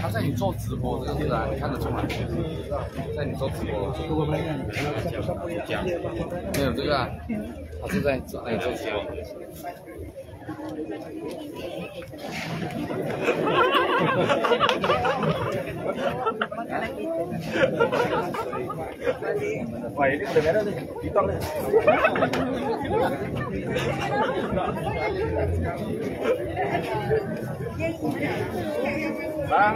他在你做直播这个地方，你看得出来，在你做直播，讲没有对吧？他是在那里做直播。喂，你这边的，你当的。啊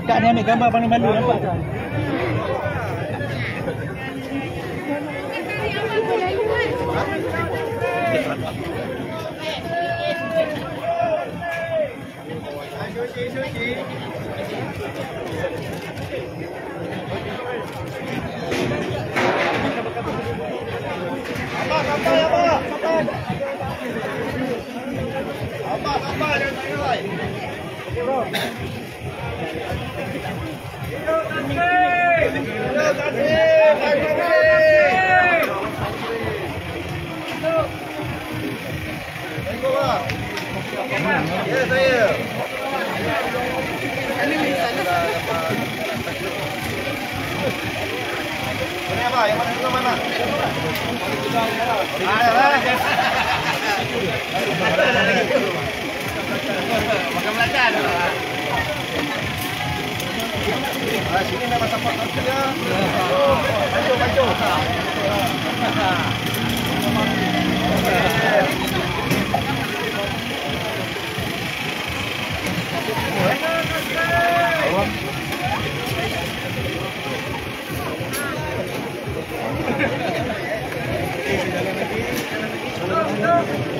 ？Akak ni ambil gambar pandu-pandu nampak tak?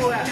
Campur lah.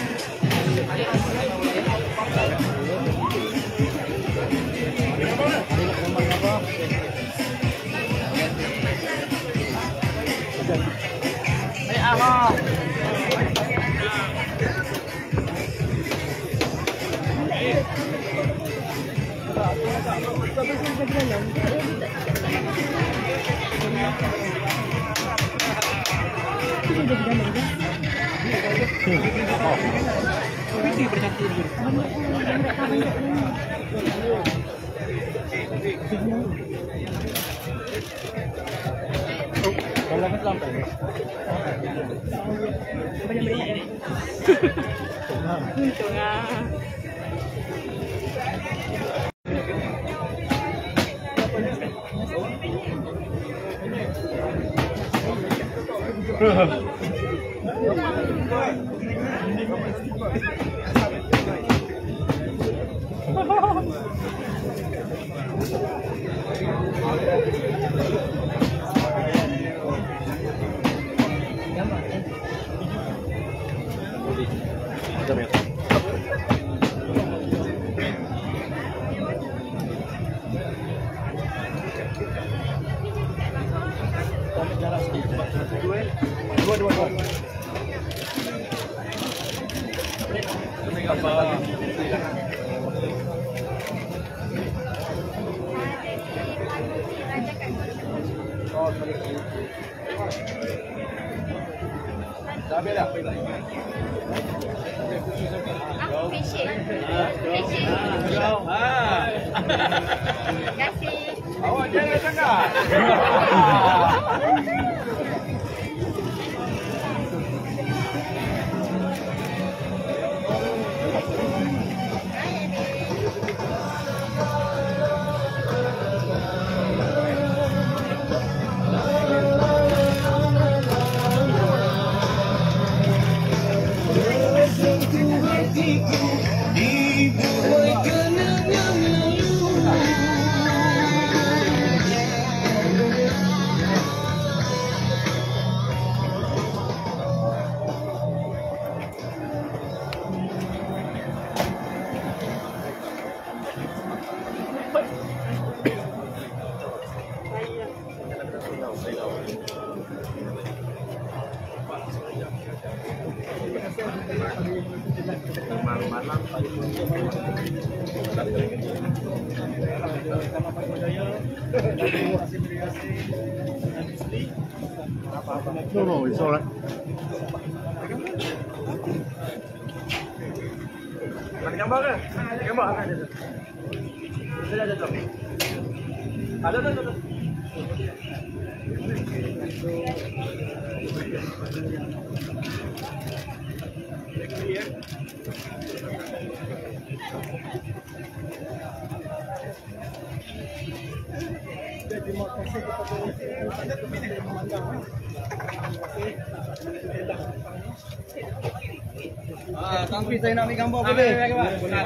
Saya nak ambil gambar boleh? Boleh. Boleh?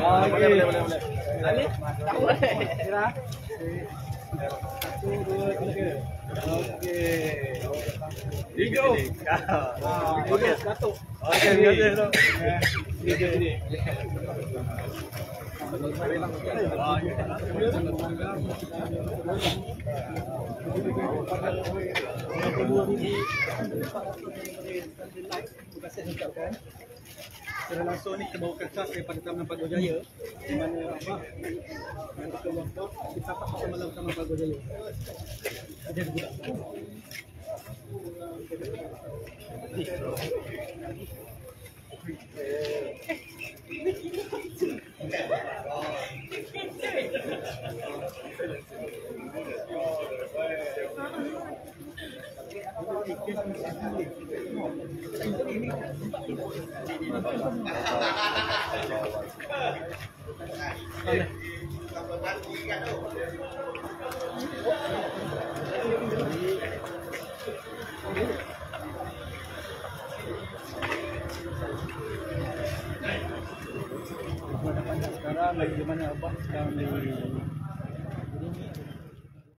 Tak boleh. Kira? Satu, dua, tiga. Okey. Tiga. Tiga. Satu. Okey, biasa. Tiga ni. Terima kasih ucapkan. Secara langsung ni kita bawa kertas daripada Taman Pagar Jaya, di mana Abang dan Dr. Wakaf kita dapat pasal malam Taman Pagar Jaya. Ada juga. Sekarang bagaimana Abang sekarang